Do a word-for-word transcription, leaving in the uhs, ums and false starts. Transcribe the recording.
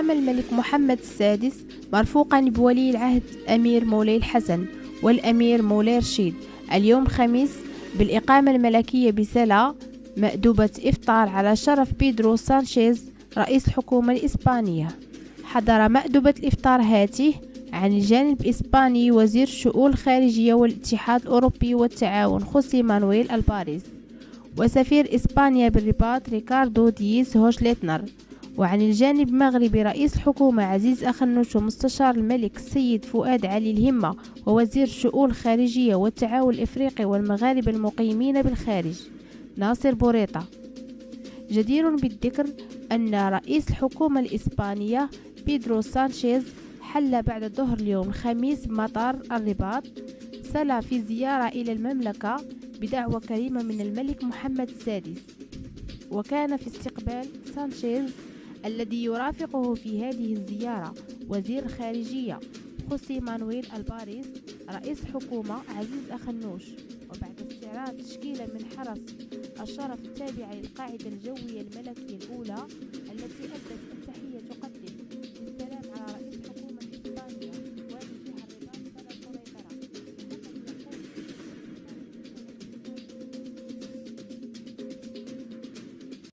قام الملك محمد السادس مرفوقا بولي العهد أمير مولاي الحسن والأمير مولاي رشيد اليوم خميس بالإقامة الملكية بسلة مأدوبة إفطار على شرف بيدرو سانشيز رئيس الحكومة الإسبانية. حضر مأدوبة الإفطار هاته عن الجانب الإسباني وزير الشؤون الخارجية والاتحاد الأوروبي والتعاون خوسيه مانويل ألباريس، وسفير إسبانيا بالرباط ريكاردو ديز هوشليتنر، وعن الجانب المغربي رئيس الحكومة عزيز أخنوش ومستشار الملك السيد فؤاد علي الهمة ووزير الشؤون الخارجية والتعاون الإفريقي والمغاربة المقيمين بالخارج ناصر بوريطا. جدير بالذكر أن رئيس الحكومة الإسبانية بيدرو سانشيز حل بعد ظهر اليوم الخميس بمطار الرباط سلا في زيارة إلى المملكة بدعوة كريمة من الملك محمد السادس، وكان في استقبال سانشيز الذي يرافقه في هذه الزيارة وزير الخارجية خوسيه مانويل ألباريس، رئيس الحكومة عزيز أخنوش. وبعد استعراض تشكيلة من حرس الشرف التابعة للقاعدة الجوية الملكية الأولى التي أدت